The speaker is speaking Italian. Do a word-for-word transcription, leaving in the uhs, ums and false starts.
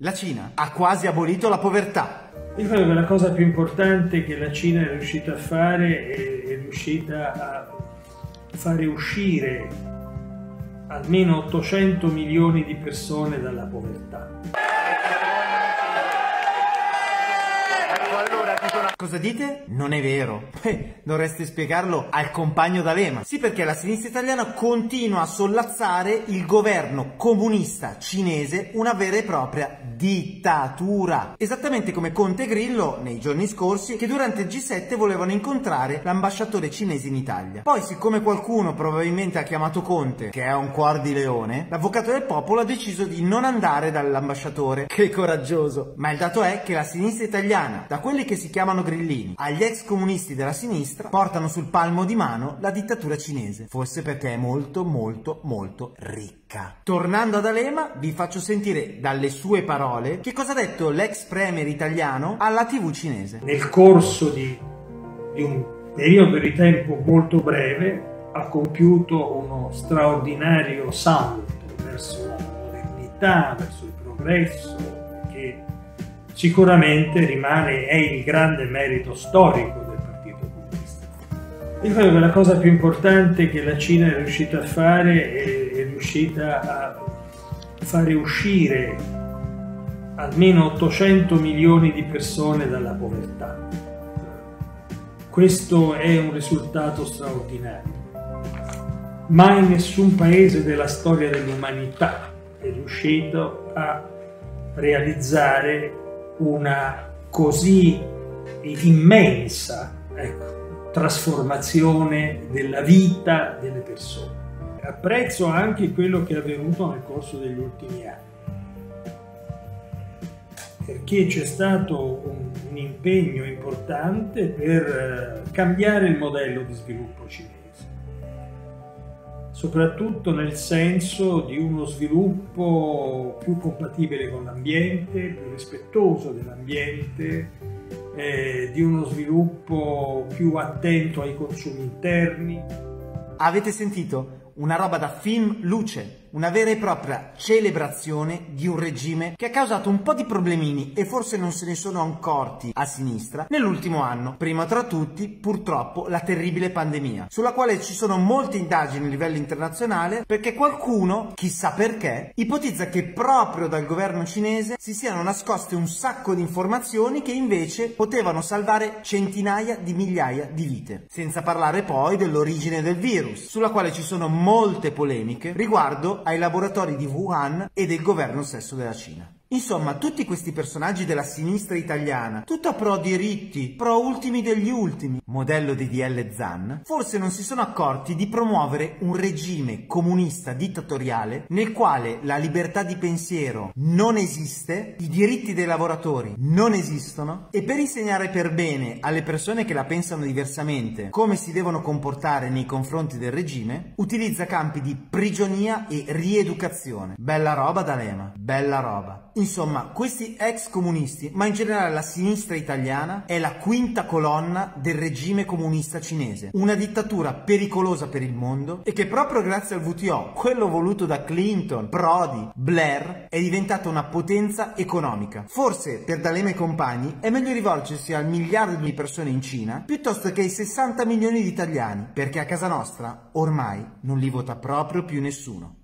La Cina ha quasi abolito la povertà. Io credo che la cosa più importante che la Cina è riuscita a fare è, è riuscita a fare uscire almeno ottocento milioni di persone dalla povertà. Ecco, allora ti sono... Cosa dite? Non è vero. Eh, dovreste spiegarlo al compagno D'Alema. Sì, perché la sinistra italiana continua a sollazzare il governo comunista cinese, una vera e propria dittatura. Esattamente come Conte e Grillo nei giorni scorsi, che durante il G sette volevano incontrare l'ambasciatore cinese in Italia. Poi, siccome qualcuno probabilmente ha chiamato Conte, che è un cuor di leone, l'avvocato del popolo ha deciso di non andare dall'ambasciatore. Che coraggioso! Ma il dato è che la sinistra italiana, da quelli che si chiamano grillini agli ex comunisti della sinistra, portano sul palmo di mano la dittatura cinese, forse perché è molto molto molto ricca. Tornando ad D'Alema, vi faccio sentire dalle sue parole che cosa ha detto l'ex premier italiano alla tivù cinese. Nel corso di, di un periodo di tempo molto breve ha compiuto uno straordinario salto verso la modernità, verso il progresso, che sicuramente rimane, è il grande merito storico del Partito Comunista. Io credo che la cosa più importante che la Cina è riuscita a fare è, è riuscita a fare uscire almeno ottocento milioni di persone dalla povertà. Questo è un risultato straordinario. Mai nessun paese della storia dell'umanità è riuscito a realizzare una così immensa ecco, trasformazione della vita delle persone. Apprezzo anche quello che è avvenuto nel corso degli ultimi anni, perché c'è stato un, un impegno importante per cambiare il modello di sviluppo cinese, soprattutto nel senso di uno sviluppo più compatibile con l'ambiente, più rispettoso dell'ambiente, eh, di uno sviluppo più attento ai consumi interni. Avete sentito? Una roba da film luce, una vera e propria celebrazione di un regime che ha causato un po' di problemini e forse non se ne sono accorti a sinistra nell'ultimo anno, prima tra tutti purtroppo la terribile pandemia, sulla quale ci sono molte indagini a livello internazionale, perché qualcuno, chissà perché, ipotizza che proprio dal governo cinese si siano nascoste un sacco di informazioni che invece potevano salvare centinaia di migliaia di vite, senza parlare poi dell'origine del virus, sulla quale ci sono molte polemiche riguardo ai laboratori di Wuhan e del governo stesso della Cina. Insomma, tutti questi personaggi della sinistra italiana, tutta pro diritti, pro ultimi degli ultimi, modello di D L Zan, forse non si sono accorti di promuovere un regime comunista dittatoriale nel quale la libertà di pensiero non esiste, i diritti dei lavoratori non esistono, e per insegnare per bene alle persone che la pensano diversamente come si devono comportare nei confronti del regime, utilizza campi di prigionia e rieducazione. Bella roba D'Alema, bella roba. Insomma, questi ex comunisti, ma in generale la sinistra italiana, è la quinta colonna del regime comunista cinese, una dittatura pericolosa per il mondo e che proprio grazie al W T O, quello voluto da Clinton, Prodi, Blair, è diventata una potenza economica. Forse per D'Alema e compagni è meglio rivolgersi al miliardo di persone in Cina piuttosto che ai sessanta milioni di italiani, perché a casa nostra ormai non li vota proprio più nessuno.